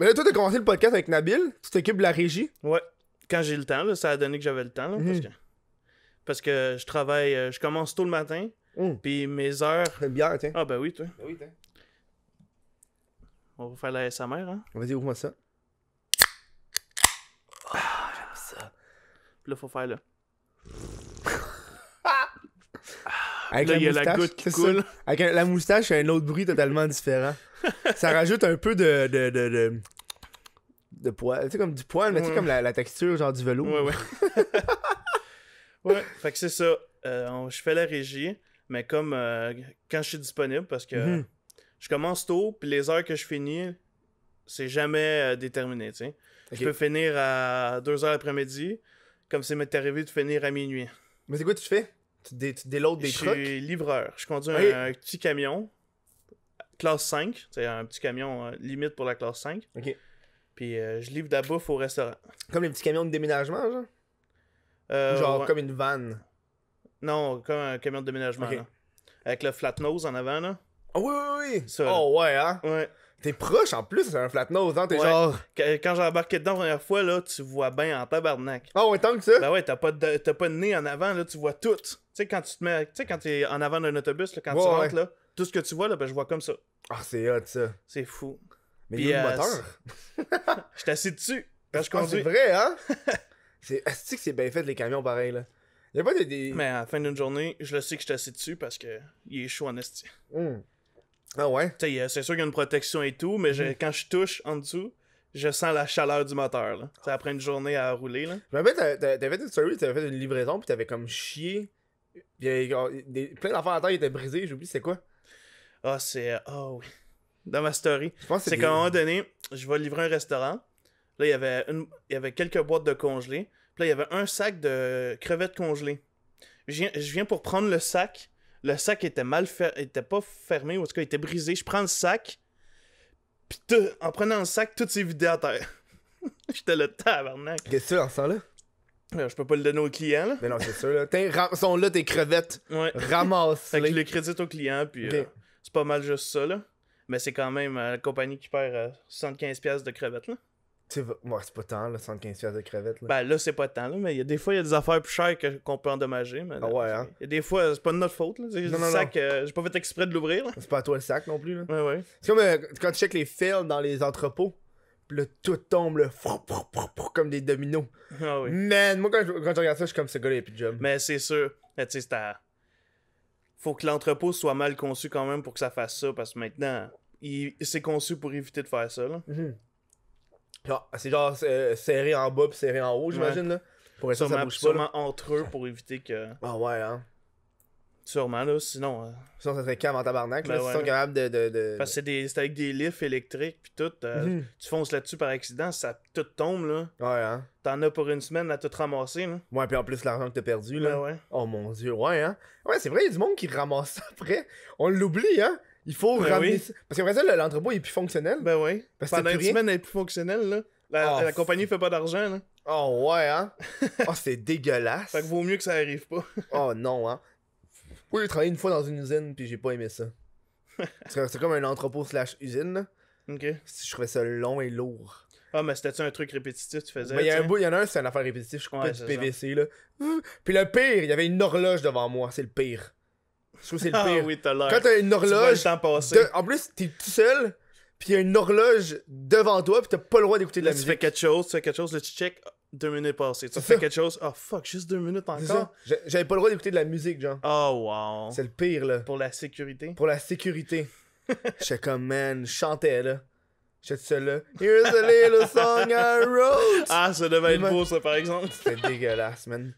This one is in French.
Mais là, toi, t'as commencé le podcast avec Nabil. Tu t'occupes de la régie. Ouais. Quand j'ai le temps, là, ça a donné que j'avais le temps. Là, parce que je travaille, je commence tôt le matin. Puis mes heures. T'aimes bien, tiens. Ah, ben oui, toi. Ben oui, tiens. On va faire la SMR, hein. Vas-y, ouvre-moi ça. Ah, j'aime ça. Puis là, faut faire là. Avec là, il y a la goutte qui coule. Avec la moustache, il y a un autre bruit totalement différent. Ça rajoute un peu de poil. Tu sais, comme du poil, mais tu sais, comme la texture, genre du velours. Ouais, ouais. Ouais, fait que c'est ça. Je fais la régie, mais comme quand je suis disponible, parce que je commence tôt, puis les heures que je finis, c'est jamais déterminé, tu sais. Okay. Je peux finir à 2h l'après-midi, comme ça m'est arrivé de finir à minuit. Mais c'est quoi tu fais? Tu déloads des trucs? Je suis livreur. Je conduis un petit camion, classe 5. C'est un petit camion limite pour la classe 5. Okay. Puis je livre de la bouffe au restaurant. Comme les petits camions de déménagement, genre? Genre comme une vanne? Non, comme un camion de déménagement. Okay. Là. Avec le flat nose en avant, là. Ah oh, oui, oui, oui! Ça, oh ouais, hein? Ouais. T'es proche en plus, c'est un flat nose, hein? T'es genre. Quand j'ai embarqué dedans la première fois, là, tu vois bien en tabarnak. Ah ouais, tant que ça? Ben ouais, t'as pas de nez en avant, là, tu vois tout. Tu sais, quand tu te mets. Tu sais, quand t'es en avant d'un autobus, là, quand tu rentres, là, tout ce que tu vois, là, ben je vois comme ça. Ah, c'est hot, ça. C'est fou. Mais il y a le moteur. Je t'assieds dessus. Quand je conduis. C'est vrai, hein? C'est astique que c'est bien fait, les camions, pareil, là. Y a pas des... Mais à la fin d'une journée, je le sais que je t'assieds dessus parce que il est chaud en esti. Ah ouais? C'est sûr qu'il y a une protection et tout, mais quand je touche en dessous, je sens la chaleur du moteur. Là. Après une journée à rouler. Là. Je me rappelle, t'avais fait une story, t'avais fait une livraison, puis t'avais comme chié. Puis, plein d'affaires à terre étaient brisées, j'oublie, c'est quoi? Ah, c'est. Oh oui. Dans ma story. C'est qu'à un moment donné, je vais livrer un restaurant. Là, il y avait quelques boîtes de congelés. Puis là, il y avait un sac de crevettes congelées. Je viens pour prendre le sac. Le sac était était pas fermé, ou en tout cas, il était brisé. Je prends le sac, puis en prenant le sac, tout s'est vidé à terre. J'étais le tabarnak. Qu'est-ce que tu as dans ce temps-là? Je peux pas le donner au client, là. Mais non, c'est sûr, là. Sont là tes crevettes. Ouais. Ramasse. Fait que je le crédite au client, puis c'est pas mal juste ça, là. Mais c'est quand même la compagnie qui perd 75$ de crevettes, là. Moi, c'est pas tant, là, 75$ de crevettes. Là. Ben là, c'est pas tant, là, mais des fois, il y a des affaires plus chères qu'on peut endommager. Mais, là, ouais, hein? Y a des fois, c'est pas de notre faute. Là. Non, sac, j'ai pas fait exprès de l'ouvrir. C'est pas à toi le sac non plus. Là. Ouais, ouais. C'est comme quand tu checkes les fils dans les entrepôts, pis là, tout tombe là, comme des dominos. Ah oui. Man, moi, quand je regarde ça, je suis comme ce gars-là, il a plus de job. Mais c'est sûr. Tu sais, faut que l'entrepôt soit mal conçu quand même pour que ça fasse ça, parce que maintenant, c'est conçu pour éviter de faire ça. Là. C'est genre serré en bas puis serré en haut, j'imagine, là. Pour être sûr que ça bouge pas. Sûrement entre eux pour éviter que... Ah ouais, hein. Sûrement, là, sinon... Sinon, ça serait calme en tabarnak, là, s'ils sont capables de... Parce que c'est avec des lifts électriques puis tout. Tu fonces là-dessus par accident, ça tout tombe, là. Ouais, hein. T'en as pour une semaine à tout ramasser, là. Ouais, puis en plus, l'argent que t'as perdu, là. Ouais. Oh mon Dieu, ouais, hein. Ouais, c'est vrai, il y a du monde qui ramasse ça après. On l'oublie, hein. Il faut ramener... Oui. Parce qu'après ça, l'entrepôt est plus fonctionnel. Ben oui. Pendant une semaine, elle est plus fonctionnelle, là. La compagnie fait pas d'argent, là. Oh ouais, hein? Oh, c'est dégueulasse. Fait que vaut mieux que ça arrive pas. Oh non, hein? Oui, j'ai travaillé une fois dans une usine, puis j'ai pas aimé ça. C'est comme un entrepôt / usine, là. OK. Je trouvais ça long et lourd. Ah, mais c'était-tu un truc répétitif tu faisais? Mais il y en a un, c'est une affaire répétitive. Je coupais du PVC, là. Puis le pire, il y avait une horloge devant moi. C'est le pire. Je trouve que c'est le pire. Ah oui, t'as l'air. Quand t'as une horloge. Tu vois le temps passer. En plus, t'es tout seul, pis il y a une horloge devant toi, pis t'as pas le droit d'écouter de la musique. Tu fais quelque chose, là, tu check, 2 minutes passées. Tu fais quelque chose, oh fuck, juste 2 minutes encore. J'avais pas le droit d'écouter de la musique, genre. Oh wow. C'est le pire, là. Pour la sécurité. J'étais comme, man, je chantais, là. J'étais tout seul, là. Here's a little song I wrote. Ah, ça devait être beau, ça, par exemple. C'était dégueulasse, man.